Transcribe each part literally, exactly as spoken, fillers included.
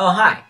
Oh hi,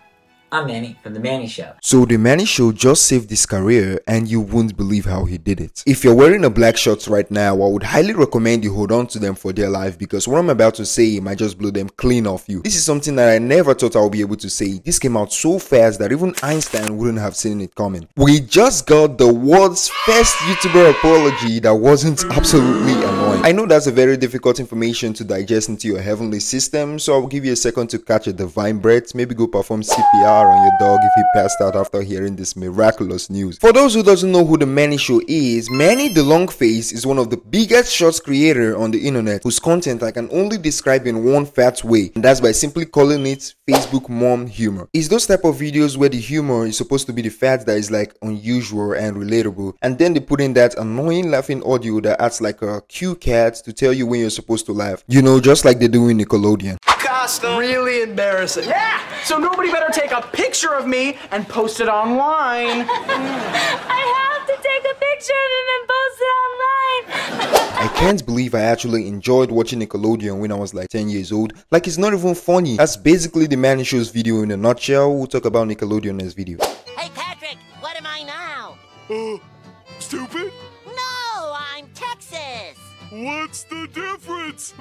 I'm Manny from The Mannii Show. So The Mannii Show just saved his career and you won't believe how he did it. If you're wearing a black shirt right now, I would highly recommend you hold on to them for dear life because what I'm about to say might just blow them clean off you. This is something that I never thought I would be able to say. This came out so fast that even Einstein wouldn't have seen it coming. We just got the world's first YouTuber apology that wasn't absolutely annoying. I know that's a very difficult information to digest into your heavenly system, so I'll give you a second to catch a divine breath, maybe go perform C P R on your dog if he passed out after hearing this miraculous news. For those who doesn't know who The Mannii Show is, Mannii the Long Face is one of the biggest shorts creator on the internet whose content I can only describe in one fat way, and that's by simply calling it Facebook mom humor. It's those type of videos where the humor is supposed to be the fat that is like unusual and relatable, and then they put in that annoying laughing audio that acts like a cue cat to tell you when you're supposed to laugh. You know, just like they do in Nickelodeon. Really embarrassing. Yeah! So nobody better take a picture of me and post it online. I have to take a picture of him and post it online. I can't believe I actually enjoyed watching Nickelodeon when I was like ten years old. Like, it's not even funny. That's basically The Mannii Show's video in a nutshell. We'll talk about Nickelodeon next video. Hey Patrick, what am I now? Uh, stupid? No, I'm Texas. What's the difference?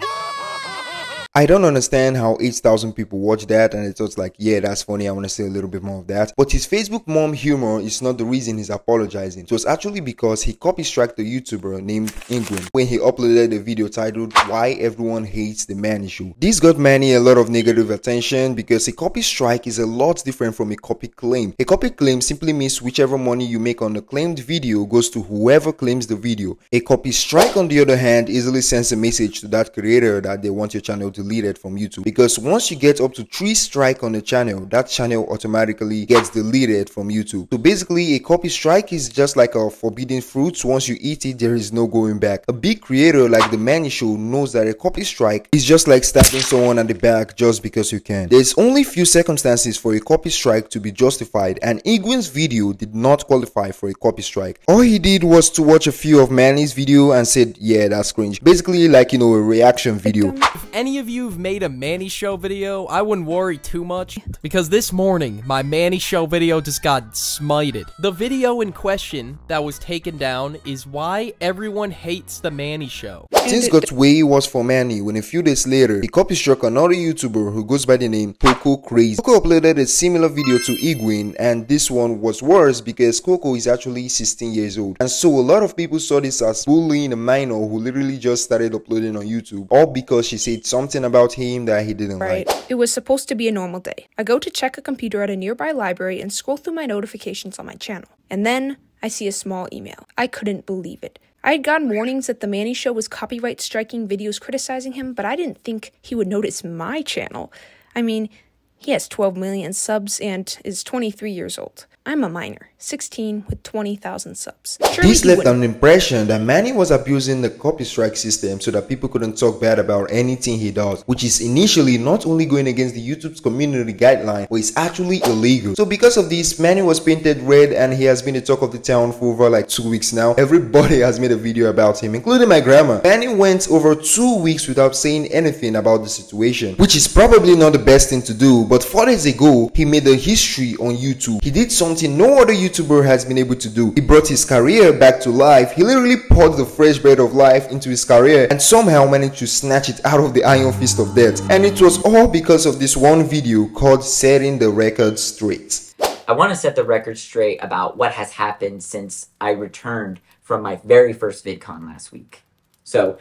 I don't understand how eight thousand people watch that and it's just like, yeah, that's funny, I want to see a little bit more of that. But his Facebook mom humor is not the reason he's apologizing. It was actually because he copy-struck the YouTuber named Engween when he uploaded a video titled Why Everyone Hates The Mannii Show. This got Mannii a lot of negative attention because a copy-strike is a lot different from a copy claim. A copy claim simply means whichever money you make on the claimed video goes to whoever claims the video. A copy-strike, on the other hand, easily sends a message to that creator that they want your channel to deleted from YouTube, because once you get up to three strike on the channel, that channel automatically gets deleted from YouTube. So basically, a copy strike is just like a forbidden fruit. Once you eat it, there is no going back. A big creator like The Mannii Show knows that a copy strike is just like stabbing someone at the back just because you can. There's only few circumstances for a copy strike to be justified, and Engween's video did not qualify for a copy strike. All he did was to watch a few of Mannii's video and said, yeah, that's cringe. Basically, like, you know, a reaction video. If any of you you've made a Mannii Show video, I wouldn't worry too much, because this morning my Mannii Show video just got smited. The video in question that was taken down is Why Everyone Hates The Mannii Show. Things got way worse for Mannii when a few days later he copy struck another YouTuber who goes by the name Coco Crazy. Coco uploaded a similar video to Engween, and this one was worse because Coco is actually sixteen years old, and so a lot of people saw this as bullying a minor who literally just started uploading on YouTube, all because she said something about him that he didn't right. like. It was supposed to be a normal day. I go to check a computer at a nearby library and scroll through my notifications on my channel. And then I see a small email. I couldn't believe it. I had gotten warnings that The Mannii Show was copyright striking videos criticizing him, but I didn't think he would notice my channel. I mean, he has twelve million subs and is twenty-three years old. I'm a minor, sixteen with twenty thousand subs. Surely this left an impression that Mannii was abusing the copy strike system so that people couldn't talk bad about anything he does, which is initially not only going against the YouTube's community guideline, but it's actually illegal. So because of this, Mannii was painted red and he has been the talk of the town for over like two weeks now. Everybody has made a video about him, including my grandma. Mannii went over two weeks without saying anything about the situation, which is probably not the best thing to do, but four days ago, he made a history on YouTube. He did something no other YouTuber has been able to do. He brought his career back to life. He literally poured the fresh breath of life into his career and somehow managed to snatch it out of the iron fist of death. And it was all because of this one video called Setting the Record Straight. I want to set the record straight about what has happened since I returned from my very first VidCon last week. So,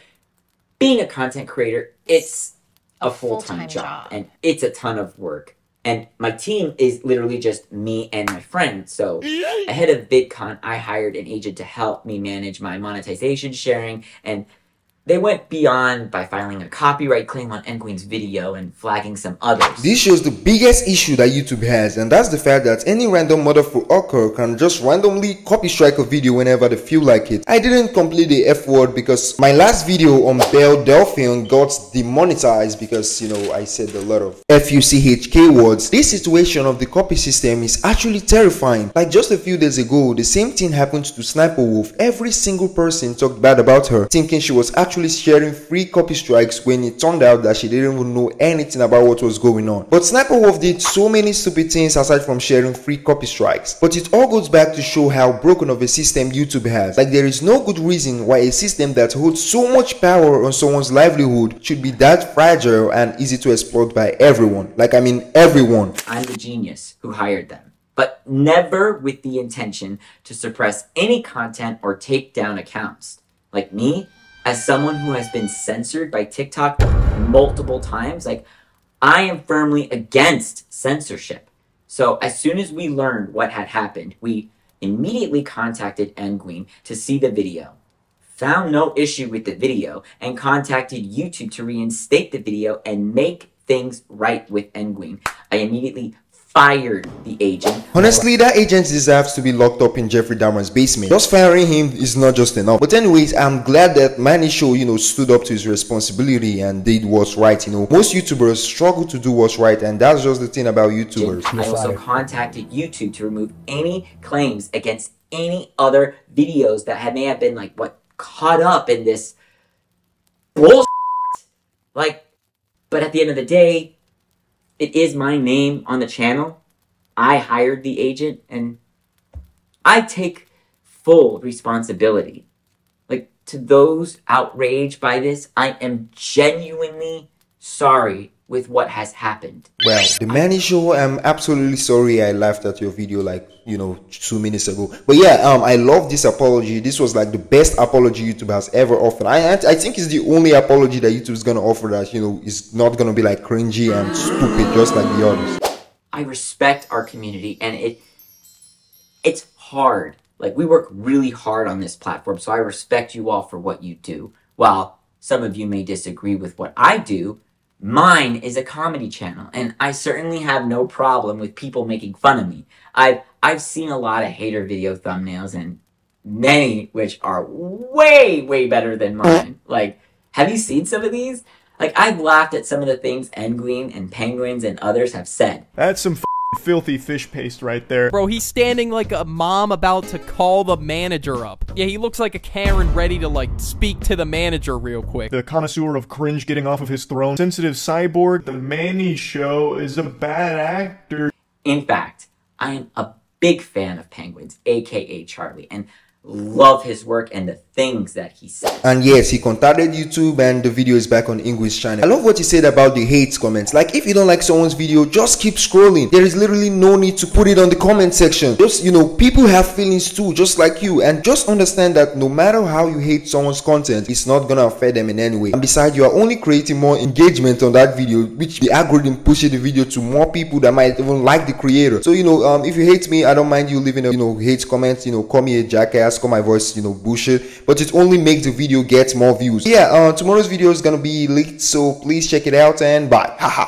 being a content creator, it's a full-time full job, job and it's a ton of work. And my team is literally just me and my friend. So ahead of VidCon, I hired an agent to help me manage my monetization sharing. And they went beyond by filing a copyright claim on Engween's video and flagging some others. This shows the biggest issue that YouTube has, and that's the fact that any random motherfucker can just randomly copy strike a video whenever they feel like it. I didn't complete the F word because my last video on Belle Delphine got demonetized because, you know, I said a lot of F U C H K words. This situation of the copy system is actually terrifying. Like just a few days ago, the same thing happened to Sniper Wolf. Every single person talked bad about her, thinking she was actually actually sharing free copy strikes when it turned out that she didn't even know anything about what was going on. But Sniper Wolf did so many stupid things aside from sharing free copy strikes. But it all goes back to show how broken of a system YouTube has. Like, there is no good reason why a system that holds so much power on someone's livelihood should be that fragile and easy to exploit by everyone. Like, I mean everyone. I'm the genius who hired them, but never with the intention to suppress any content or take down accounts. Like me, as someone who has been censored by TikTok multiple times, like, I am firmly against censorship. So as soon as we learned what had happened, we immediately contacted Engween to see the video, found no issue with the video, and contacted YouTube to reinstate the video and make things right with Engween. I immediately fired the agent. Honestly, that agent deserves to be locked up in Jeffrey Dahmer's basement. Just firing him is not just enough. But anyways, I'm glad that Mannii Show, you know, stood up to his responsibility and did what's right. You know, most YouTubers struggle to do what's right, and that's just the thing about YouTubers. I also contacted YouTube to remove any claims against any other videos that had, may have been, like, what, caught up in this bullshit. Like, but at the end of the day, it is my name on the channel. I hired the agent, and I take full responsibility. Like, to those outraged by this, I am genuinely sorry with what has happened. Well, The Mannii Show, I'm absolutely sorry I laughed at your video, like, you know, two minutes ago. But yeah, um, I love this apology. This was like the best apology YouTube has ever offered. I I think it's the only apology that YouTube's gonna offer that, you know, is not gonna be like cringy and stupid just like the others. I respect our community, and it it's hard. Like, we work really hard on this platform, so I respect you all for what you do. While some of you may disagree with what I do, mine is a comedy channel, and I certainly have no problem with people making fun of me. I've, I've seen a lot of hater video thumbnails, and many which are way, way better than mine. Like, have you seen some of these? Like, I've laughed at some of the things Engween and Penguins and others have said. That's some f***ing filthy fish paste right there. Bro, he's standing like a mom about to call the manager up. Yeah, he looks like a Karen ready to, like, speak to the manager real quick. The connoisseur of cringe getting off of his throne. Sensitive cyborg. The Mannii Show is a bad actor. In fact, I am a big fan of Penguins, aka Charlie, and love his work and the things that he said. And yes, he contacted YouTube, and the video is back on Engween's channel. I love what he said about the hate comments. Like, if you don't like someone's video, just keep scrolling. There is literally no need to put it on the comment section. Just, you know, people have feelings too, just like you, and just understand that no matter how you hate someone's content, it's not gonna affect them in any way. And besides, you are only creating more engagement on that video, which the algorithm pushes the video to more people that might even like the creator. So, you know, um, if you hate me, I don't mind you leaving a, you know, hate comment, you know, call me a jackass, call my voice, you know, bullshit, but it only makes the video get more views. Yeah, uh, tomorrow's video is gonna be leaked, so please check it out, and bye. Haha.